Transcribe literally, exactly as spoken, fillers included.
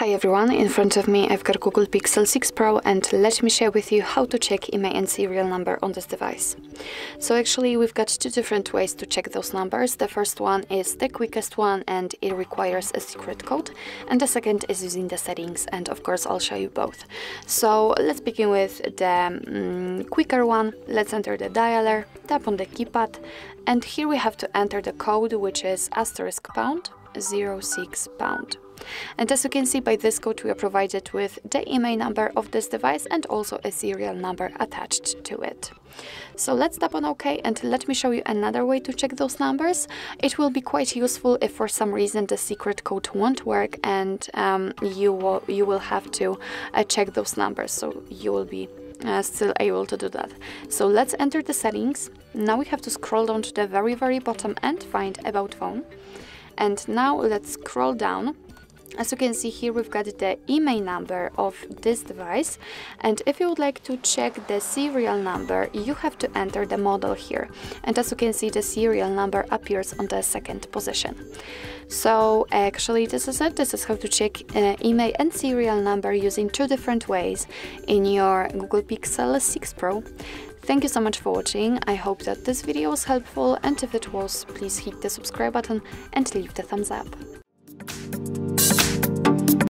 Hi everyone, in front of me I've got Google Pixel six Pro and let me share with you how to check I M E I and serial number on this device. So actually we've got two different ways to check those numbers. The first one is the quickest one and it requires a secret code, and the second is using the settings, and of course I'll show you both. So let's begin with the um, quicker one. Let's enter the dialer, tap on the keypad, and here we have to enter the code, which is asterisk pound zero six pound. And as you can see, by this code we are provided with the I M E I number of this device and also a serial number attached to it. So let's tap on OK and let me show you another way to check those numbers. It will be quite useful if for some reason the secret code won't work and um, you, will, you will have to uh, check those numbers, so you will be Uh, still able to do that. So let's enter the settings. Now we have to scroll down to the very very bottom and find About Phone, and now let's scroll down. As you can see here, we've got the I M E I number of this device, and if you would like to check the serial number you have to enter the model here, and as you can see the serial number appears on the second position. So actually this is it. This is how to check uh, I M E I and serial number using two different ways in your Google Pixel six Pro. Thank you so much for watching. I hope that this video was helpful, and if it was, please hit the subscribe button and leave the thumbs up.